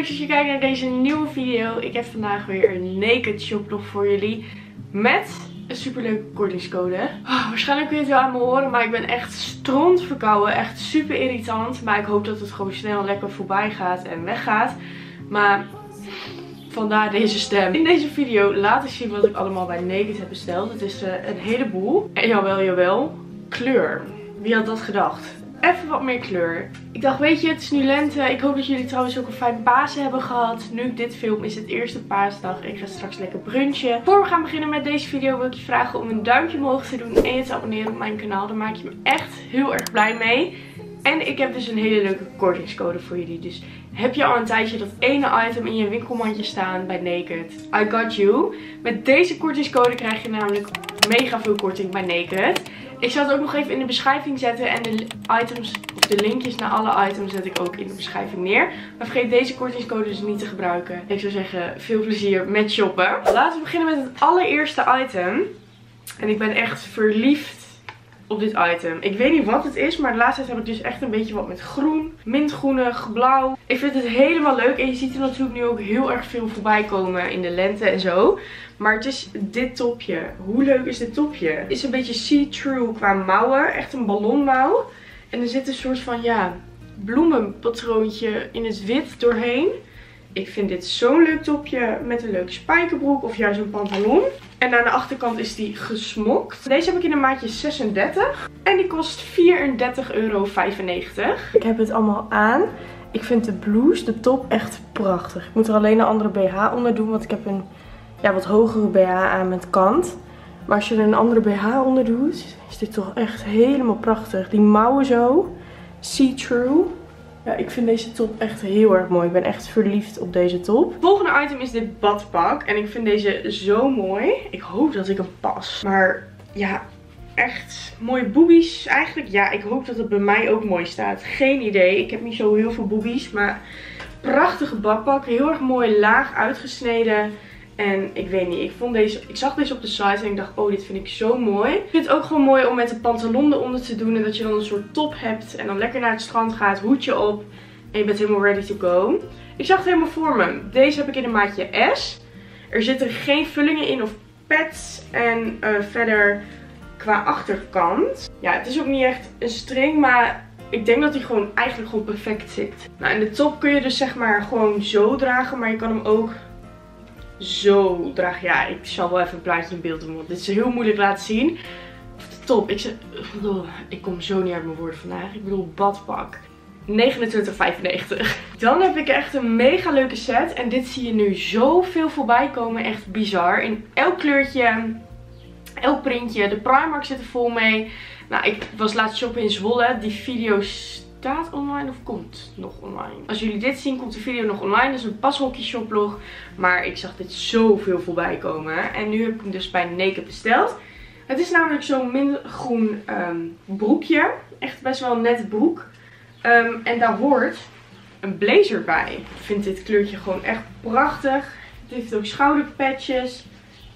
leuk dat je kijkt naar deze nieuwe video. Ik heb vandaag weer een naked shop vlog voor jullie. Met een superleuke kortingscode. Oh, waarschijnlijk kun je het wel aan me horen, maar ik ben echt stront verkouden. Echt super irritant. Maar ik hoop dat het gewoon snel lekker voorbij gaat en weggaat. Maar vandaar deze stem. In deze video laat ik zien wat ik allemaal bij Naked heb besteld. Het is een heleboel. En jawel, jawel. Kleur. Wie had dat gedacht? Even wat meer kleur. Ik dacht, weet je, het is nu lente. Ik hoop dat jullie trouwens ook een fijn Pasen hebben gehad. Nu ik dit film is het eerste paasdag. Ik ga straks lekker brunchen. Voor we gaan beginnen met deze video wil ik je vragen om een duimpje omhoog te doen. En je te abonneren op mijn kanaal. Daar maak je me echt heel erg blij mee. En ik heb dus een hele leuke kortingscode voor jullie. Dus heb je al een tijdje dat ene item in je winkelmandje staan bij Naked? I got you. Met deze kortingscode krijg je namelijk mega veel korting bij Naked. Ik zal het ook nog even in de beschrijving zetten. En de items, of de linkjes naar alle items zet ik ook in de beschrijving neer. Maar vergeet deze kortingscode dus niet te gebruiken. Ik zou zeggen, veel plezier met shoppen. Laten we beginnen met het allereerste item. En ik ben echt verliefd op dit item. Ik weet niet wat het is, maar de laatste tijd heb ik dus echt een beetje wat met groen. Mintgroenig, blauw. Ik vind het helemaal leuk. En je ziet er natuurlijk nu ook heel erg veel voorbij komen in de lente en zo. Maar het is dit topje. Hoe leuk is dit topje? Het is een beetje see-through qua mouwen. Echt een ballonmouw. En er zit een soort van, ja, bloemenpatroontje in het wit doorheen. Ik vind dit zo'n leuk topje met een leuke spijkerbroek of juist een pantalon. En aan de achterkant is die gesmokt. Deze heb ik in een maatje 36. En die kost €34,95. Ik heb het allemaal aan. Ik vind de blouse, de top, echt prachtig. Ik moet er alleen een andere BH onder doen, want ik heb een wat hogere BH aan met kant. Maar als je er een andere BH onder doet, is dit toch echt helemaal prachtig. Die mouwen zo, see-through. Ja, ik vind deze top echt heel erg mooi. Ik ben echt verliefd op deze top. Het volgende item is dit badpak. En ik vind deze zo mooi. Ik hoop dat ik hem pas. Maar ja, echt mooie boobies eigenlijk. Ja, ik hoop dat het bij mij ook mooi staat. Geen idee. Ik heb niet zo heel veel boobies. Maar prachtige badpak. Heel erg mooi laag uitgesneden. En ik weet niet, ik zag deze op de site en ik dacht, oh, dit vind ik zo mooi. Ik vind het ook gewoon mooi om met een pantalon eronder te doen. En dat je dan een soort top hebt en dan lekker naar het strand gaat, hoedje op. En je bent helemaal ready to go. Ik zag het helemaal voor me. Deze heb ik in een maatje S. Er zitten geen vullingen in of pads. En verder qua achterkant. Ja, het is ook niet echt een string, maar ik denk dat hij gewoon eigenlijk gewoon perfect zit. Nou, en de top kun je dus zeg maar gewoon zo dragen, maar je kan hem ook zo draag. Ja, ik zal wel even een plaatje in beeld doen, want dit is heel moeilijk laten zien. De top. Ik kom zo niet uit mijn woorden vandaag. Ik bedoel badpak. €29,95. Dan heb ik echt een mega leuke set. En dit zie je nu zoveel voorbij komen. Echt bizar. In elk kleurtje, elk printje. De Primark zit er vol mee. Nou, ik was laatst shoppen in Zwolle. Die video's staat online of komt nog online? Als jullie dit zien, komt de video nog online. Dus een pashokje shoplog. Maar ik zag dit zoveel voorbij komen. En nu heb ik hem dus bij Naked besteld. Het is namelijk zo'n mintgroen broekje. Echt best wel een net broek. En daar hoort een blazer bij. Ik vind dit kleurtje gewoon echt prachtig. Het heeft ook schouderpatches.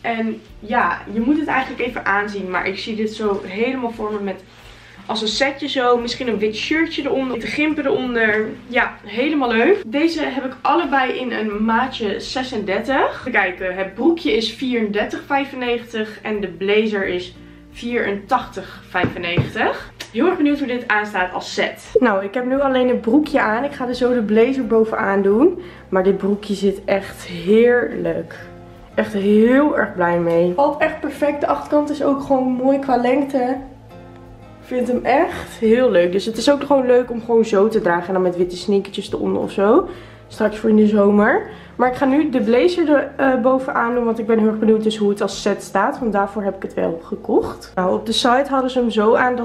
En ja, je moet het eigenlijk even aanzien. Maar ik zie dit zo helemaal voor me met als een setje zo. Misschien een wit shirtje eronder. De gimpen eronder. Ja, helemaal leuk. Deze heb ik allebei in een maatje 36. Even kijken. Het broekje is €34,95. En de blazer is €84,95. Heel erg benieuwd hoe dit aanstaat als set. Nou, ik heb nu alleen het broekje aan. Ik ga er zo de blazer bovenaan doen. Maar dit broekje zit echt heerlijk. Echt heel erg blij mee. Valt echt perfect. De achterkant is ook gewoon mooi qua lengte. Ik vind hem echt heel leuk. Dus het is ook gewoon leuk om gewoon zo te dragen. En dan met witte sneakertjes eronder of zo. Straks voor in de zomer. Maar ik ga nu de blazer er bovenaan doen. Want ik ben heel erg benieuwd dus hoe het als set staat. Want daarvoor heb ik het wel gekocht. Nou, op de site hadden ze hem zo aan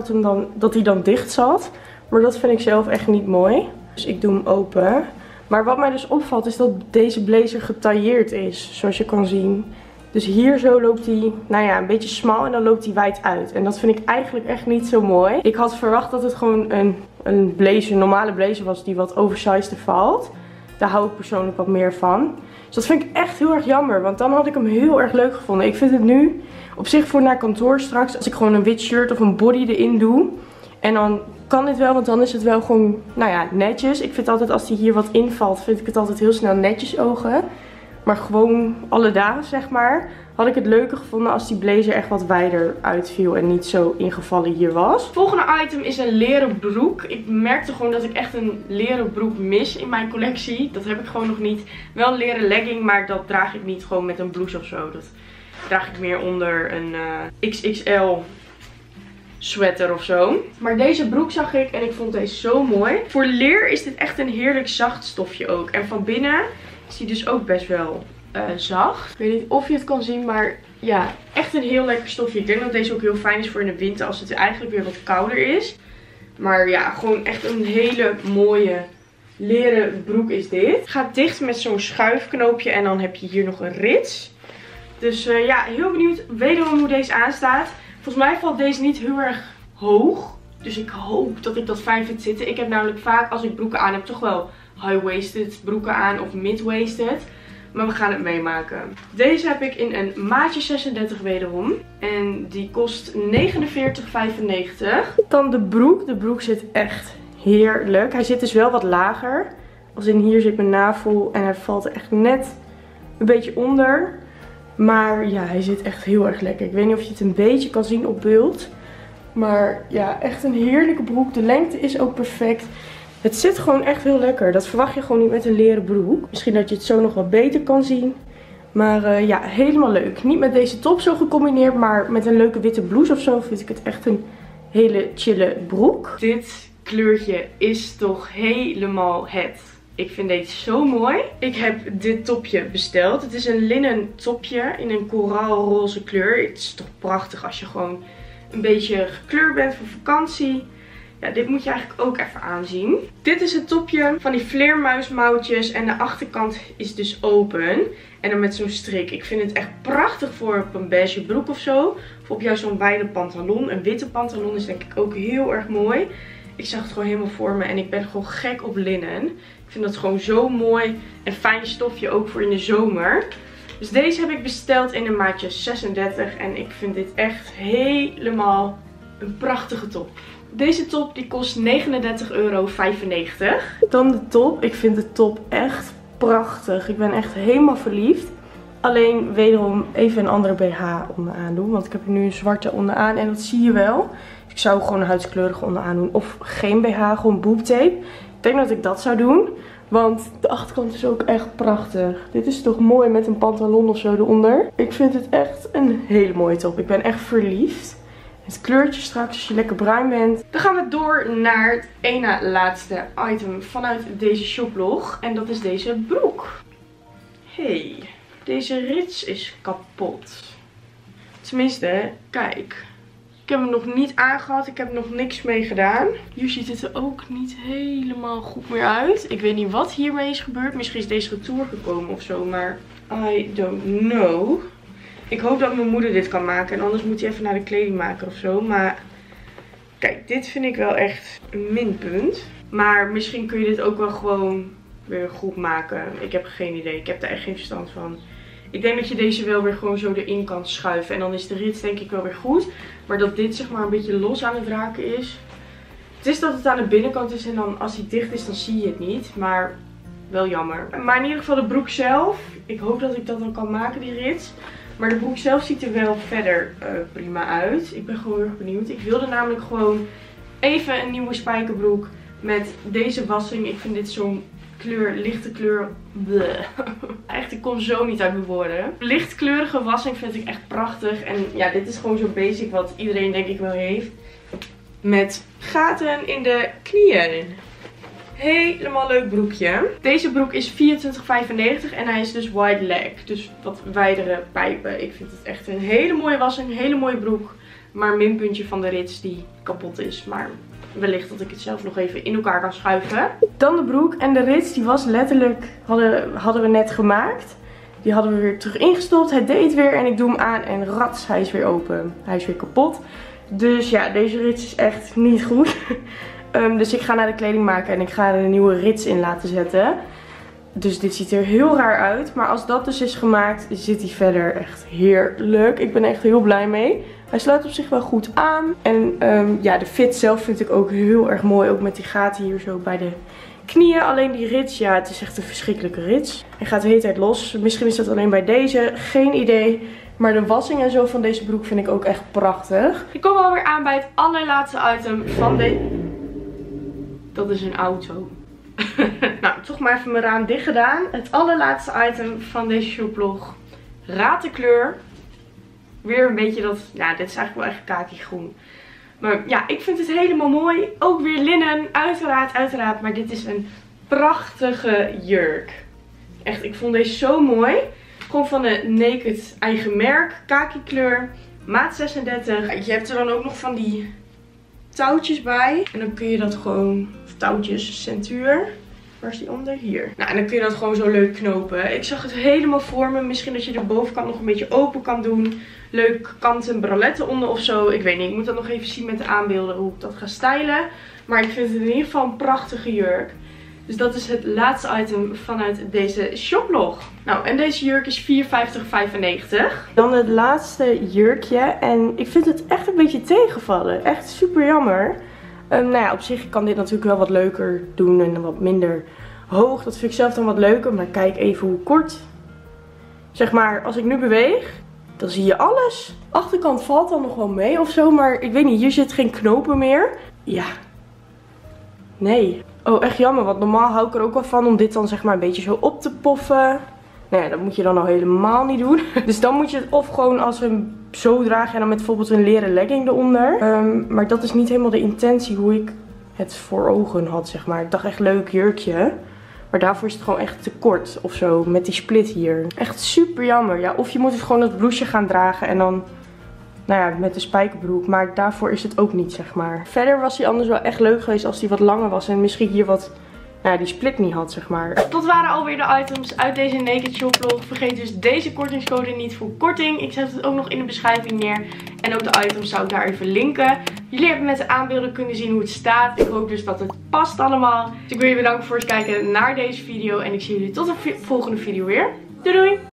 dat hij dan dicht zat. Maar dat vind ik zelf echt niet mooi. Dus ik doe hem open. Maar wat mij dus opvalt is dat deze blazer getailleerd is. Zoals je kan zien. Dus hier zo loopt hij, nou ja, een beetje smal en dan loopt hij wijd uit. En dat vind ik eigenlijk echt niet zo mooi. Ik had verwacht dat het gewoon een blazer, een normale blazer was die wat oversized valt. Daar hou ik persoonlijk wat meer van. Dus dat vind ik echt heel erg jammer, want dan had ik hem heel erg leuk gevonden. Ik vind het nu op zich voor naar kantoor straks, als ik gewoon een wit shirt of een body erin doe. En dan kan dit wel, want dan is het wel gewoon, nou ja, netjes. Ik vind altijd als die hier wat invalt, vind ik het altijd heel snel netjes ogen. Maar gewoon alle dagen, zeg maar, had ik het leuker gevonden als die blazer echt wat wijder uitviel en niet zo ingevallen hier was. Het volgende item is een leren broek. Ik merkte gewoon dat ik echt een leren broek mis in mijn collectie. Dat heb ik gewoon nog niet. Wel een leren legging, maar dat draag ik niet gewoon met een blouse of zo. Dat draag ik meer onder een XXL sweater of zo. Maar deze broek zag ik en ik vond deze zo mooi. Voor leer is dit echt een heerlijk zacht stofje ook. En van binnen is die dus ook best wel zacht. Ik weet niet of je het kan zien, maar ja, echt een heel lekker stofje. Ik denk dat deze ook heel fijn is voor in de winter als het eigenlijk weer wat kouder is. Maar ja, gewoon echt een hele mooie leren broek is dit. Gaat dicht met zo'n schuifknoopje en dan heb je hier nog een rits. Dus ja, heel benieuwd wederom hoe deze aanstaat. Volgens mij valt deze niet heel erg hoog. Dus ik hoop dat ik dat fijn vind zitten. Ik heb namelijk vaak als ik broeken aan heb toch wel high-waisted broeken aan of mid-waisted. Maar we gaan het meemaken. Deze heb ik in een maatje 36 wederom. En die kost 49,95. Dan de broek. De broek zit echt heerlijk. Hij zit dus wel wat lager. Als in hier zit mijn navel en hij valt echt net een beetje onder. Maar ja, hij zit echt heel erg lekker. Ik weet niet of je het een beetje kan zien op beeld. Maar ja, echt een heerlijke broek. De lengte is ook perfect. Het zit gewoon echt heel lekker. Dat verwacht je gewoon niet met een leren broek. Misschien dat je het zo nog wat beter kan zien. Maar ja, helemaal leuk. Niet met deze top zo gecombineerd, maar met een leuke witte blouse of zo vind ik het echt een hele chille broek. Dit kleurtje is toch helemaal het. Ik vind deze zo mooi. Ik heb dit topje besteld. Het is een linnen topje in een koraalroze kleur. Het is toch prachtig als je gewoon een beetje gekleurd bent voor vakantie. Ja, dit moet je eigenlijk ook even aanzien. Dit is het topje van die vleermuismouwtjes en de achterkant is dus open. En dan met zo'n strik. Ik vind het echt prachtig voor op een beige broek of zo. Of op juist zo'n wijde pantalon. Een witte pantalon is denk ik ook heel erg mooi. Ik zag het gewoon helemaal voor me en ik ben gewoon gek op linnen. Ik vind dat gewoon zo mooi en fijn stofje ook voor in de zomer. Dus deze heb ik besteld in een maatje 36 en ik vind dit echt helemaal een prachtige top. Deze top die kost €39,95. Dan de top. Ik vind de top echt prachtig. Ik ben echt helemaal verliefd. Alleen wederom even een andere BH onderaan doen. Want ik heb er nu een zwarte onderaan en dat zie je wel. Dus ik zou gewoon een huidskleurige onderaan doen. Of geen BH, gewoon boobtape. Ik denk dat ik dat zou doen. Want de achterkant is ook echt prachtig. Dit is toch mooi met een pantalon of zo eronder. Ik vind het echt een hele mooie top. Ik ben echt verliefd. Het kleurtje straks als je lekker bruin bent. Dan gaan we door naar het ene laatste item vanuit deze shoplog. En dat is deze broek. Hey, deze rits is kapot. Tenminste, kijk. Ik heb hem nog niet aangehad. Ik heb nog niks mee gedaan. Hier ziet het er ook niet helemaal goed meer uit. Ik weet niet wat hiermee is gebeurd. Misschien is deze retour gekomen of zo. Maar I don't know. Ik hoop dat mijn moeder dit kan maken. En anders moet hij even naar de kledingmaker of zo. Maar kijk, dit vind ik wel echt een minpunt. Maar misschien kun je dit ook wel gewoon weer goed maken. Ik heb geen idee. Ik heb daar echt geen verstand van. Ik denk dat je deze wel weer gewoon zo erin kan schuiven. En dan is de rits denk ik wel weer goed. Maar dat dit zeg maar een beetje los aan het raken is. Het is dat het aan de binnenkant is. En dan als hij dicht is dan zie je het niet. Maar wel jammer. Maar in ieder geval de broek zelf. Ik hoop dat ik dat dan kan maken, die rits. Maar de broek zelf ziet er wel verder prima uit. Ik ben gewoon heel erg benieuwd. Ik wilde namelijk gewoon even een nieuwe spijkerbroek met deze wassing. Ik vind dit zo'n kleur, lichte kleur. Bleh. Echt, ik kom zo niet uit mijn woorden. Lichtkleurige wassing vind ik echt prachtig. En ja, dit is gewoon zo basic wat iedereen denk ik wel heeft. Met gaten in de knieën. Helemaal leuk broekje. Deze broek is €24,95 en hij is dus wide leg. Dus wat wijdere pijpen. Ik vind het echt een hele mooie wassing, een hele mooie broek. Maar minpuntje van de rits die kapot is. Maar wellicht dat ik het zelf nog even in elkaar kan schuiven. Dan de broek en de rits. Die was letterlijk, hadden we net gemaakt. Die hadden we weer terug ingestopt. Hij deed weer en ik doe hem aan en rats, hij is weer open. Hij is weer kapot. Dus ja, deze rits is echt niet goed. Dus ik ga naar de kleding maken en ik ga er een nieuwe rits in laten zetten. Dus dit ziet er heel raar uit. Maar als dat dus is gemaakt, zit hij verder echt heerlijk. Ik ben echt heel blij mee. Hij sluit op zich wel goed aan. En ja, de fit zelf vind ik ook heel erg mooi. Ook met die gaten hier zo bij de knieën. Alleen die rits, ja, het is echt een verschrikkelijke rits. Hij gaat de hele tijd los. Misschien is dat alleen bij deze, geen idee. Maar de wassing en zo van deze broek vind ik ook echt prachtig. Ik kom alweer aan bij het allerlaatste item van deze. Dat is een auto. Nou, toch maar even mijn raam dicht gedaan. Het allerlaatste item van deze shoplog. Raad de kleur. Weer een beetje dat... Nou, dit is eigenlijk wel echt kaki groen. Maar ja, ik vind het helemaal mooi. Ook weer linnen. Uiteraard, uiteraard. Maar dit is een prachtige jurk. Echt, ik vond deze zo mooi. Gewoon van de Naked eigen merk. Kaki kleur. Maat 36. Je hebt er dan ook nog van die touwtjes bij. En dan kun je dat gewoon... touwtjes, centuur. Waar is die onder? Hier. Nou, en dan kun je dat gewoon zo leuk knopen. Ik zag het helemaal voor me. Misschien dat je de bovenkant nog een beetje open kan doen. Leuk kanten braletten onder of zo. Ik weet niet. Ik moet dat nog even zien met de aanbeelden hoe ik dat ga stylen. Maar ik vind het in ieder geval een prachtige jurk. Dus dat is het laatste item vanuit deze shoplog. Nou, en deze jurk is €54,95. Dan het laatste jurkje. En ik vind het echt een beetje tegenvallen. Echt super jammer. Nou ja, op zich kan dit natuurlijk wel wat leuker doen en wat minder hoog. Dat vind ik zelf dan wat leuker, maar kijk even hoe kort. Zeg maar, als ik nu beweeg, dan zie je alles. Achterkant valt dan nog wel mee of zo, maar ik weet niet, hier zit geen knopen meer. Ja. Nee. Oh, echt jammer, want normaal hou ik er ook wel van om dit dan zeg maar een beetje zo op te poffen. Nou ja, dat moet je dan al helemaal niet doen. Dus dan moet je het of gewoon als een... zo draag en dan met bijvoorbeeld een leren legging eronder. Maar dat is niet helemaal de intentie hoe ik het voor ogen had, zeg maar. Ik dacht echt leuk jurkje. Maar daarvoor is het gewoon echt te kort of zo. Met die split hier. Echt super jammer. Ja, of je moet het gewoon als blouseje gaan dragen en dan... nou ja, met de spijkerbroek. Maar daarvoor is het ook niet, zeg maar. Verder was hij anders wel echt leuk geweest als hij wat langer was. En misschien hier wat... ja, die split niet had, zeg maar. Dat waren alweer de items uit deze Naked Shoplog. Vergeet dus deze kortingscode niet voor korting. Ik zet het ook nog in de beschrijving neer. En ook de items zou ik daar even linken. Jullie hebben met de aanbeelden kunnen zien hoe het staat. Ik hoop dus dat het past allemaal. Dus ik wil je bedanken voor het kijken naar deze video. En ik zie jullie tot de volgende video weer. Doei doei!